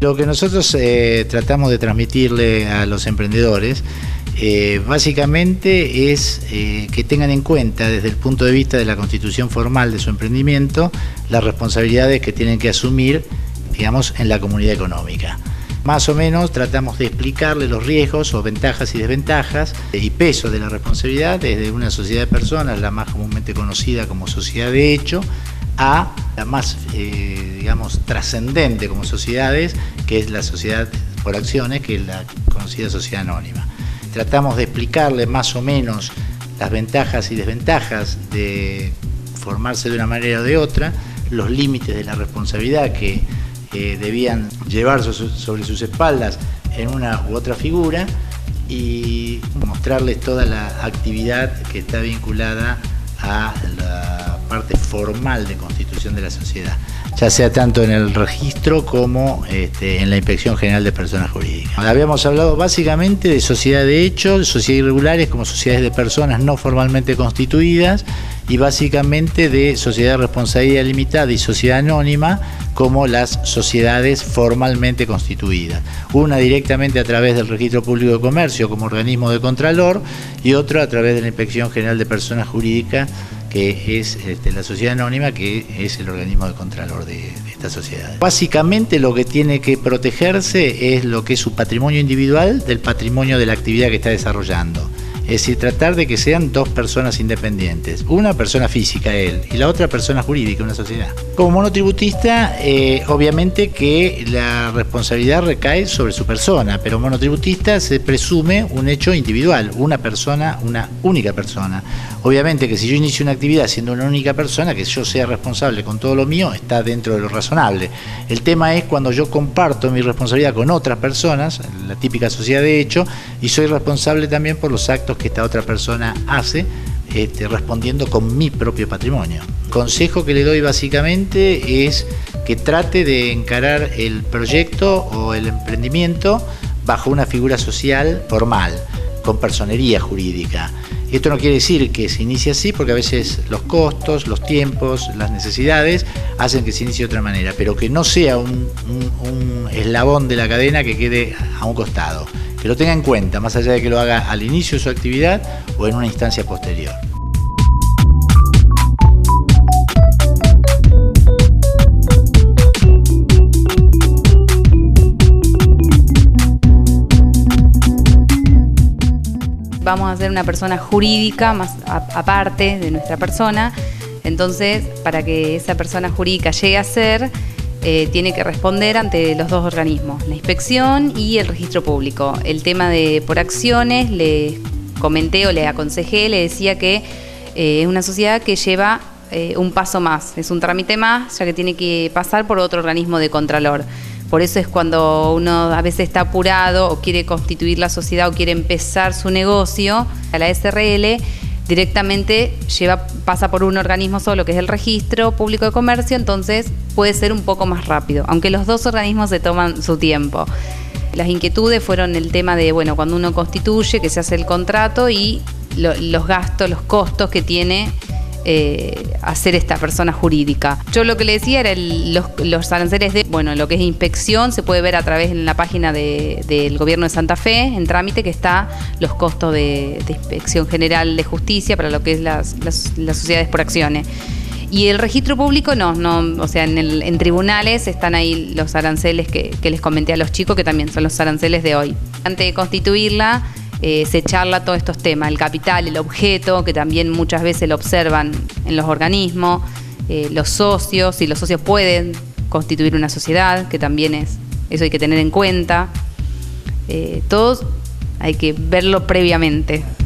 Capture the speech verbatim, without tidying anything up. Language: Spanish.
Lo que nosotros eh, tratamos de transmitirle a los emprendedores eh, básicamente es eh, que tengan en cuenta desde el punto de vista de la constitución formal de su emprendimiento las responsabilidades que tienen que asumir, digamos, en la comunidad económica. Más o menos tratamos de explicarle los riesgos o ventajas y desventajas y peso de la responsabilidad desde una sociedad de personas, la más comúnmente conocida como sociedad de hecho, a la más, eh, digamos, trascendente como sociedades, que es la sociedad por acciones, que es la conocida sociedad anónima. Tratamos de explicarle más o menos las ventajas y desventajas de formarse de una manera o de otra, los límites de la responsabilidad que Eh, debían llevar sobre sus espaldas en una u otra figura y mostrarles toda la actividad que está vinculada a la parte formal de constitución de la sociedad, ya sea tanto en el registro como este, en la Inspección General de Personas Jurídicas. Habíamos hablado básicamente de sociedad de hecho, sociedades irregulares como sociedades de personas no formalmente constituidas y básicamente de sociedad de responsabilidad limitada y sociedad anónima como las sociedades formalmente constituidas. Una directamente a través del Registro Público de Comercio como organismo de contralor y otra a través de la Inspección General de Personas Jurídicas, que es este, la sociedad anónima, que es el organismo de contralor de, de esta sociedad. Básicamente lo que tiene que protegerse es lo que es su patrimonio individual del patrimonio de la actividad que está desarrollando. Es decir, tratar de que sean dos personas independientes. Una persona física, él, y la otra persona jurídica, una sociedad. Como monotributista, eh, obviamente que la responsabilidad recae sobre su persona, pero monotributista se presume un hecho individual, una persona, una única persona. Obviamente que si yo inicio una actividad siendo una única persona, que yo sea responsable con todo lo mío, está dentro de lo razonable. El tema es cuando yo comparto mi responsabilidad con otras personas, la típica sociedad de hecho, y soy responsable también por los actos que esta otra persona hace este, respondiendo con mi propio patrimonio. El consejo que le doy básicamente es que trate de encarar el proyecto o el emprendimiento bajo una figura social formal, con personería jurídica. Esto no quiere decir que se inicie así, porque a veces los costos, los tiempos, las necesidades hacen que se inicie de otra manera, pero que no sea un, un, un eslabón de la cadena que quede a un costado. Que lo tenga en cuenta, más allá de que lo haga al inicio de su actividad o en una instancia posterior. Vamos a ser una persona jurídica más aparte de nuestra persona, entonces para que esa persona jurídica llegue a ser, Eh, tiene que responder ante los dos organismos, la inspección y el registro público. El tema de por acciones, le comenté o le aconsejé, le decía que eh, es una sociedad que lleva eh, un paso más, es un trámite más, ya que tiene que pasar por otro organismo de contralor. Por eso es cuando uno a veces está apurado o quiere constituir la sociedad o quiere empezar su negocio, a la S R L directamente lleva, pasa por un organismo solo, que es el Registro Público de Comercio, entonces puede ser un poco más rápido, aunque los dos organismos se toman su tiempo. Las inquietudes fueron el tema de, bueno, cuando uno constituye, que se hace el contrato y lo, los gastos, los costos que tiene eh, hacer esta persona jurídica. Yo lo que le decía era el, los, los aranceles de, bueno, lo que es inspección, se puede ver a través en la página de, del Gobierno de Santa Fe, en trámite, que está los costos de, de Inspección General de Justicia para lo que es las, las, las sociedades por acciones. Y el registro público no, no o sea, en, el, en tribunales están ahí los aranceles que, que les comenté a los chicos, que también son los aranceles de hoy. Antes de constituirla, eh, se charla todos estos temas, el capital, el objeto, que también muchas veces lo observan en los organismos, eh, los socios, si los socios pueden constituir una sociedad, que también es, eso hay que tener en cuenta. Eh, todos hay que verlo previamente.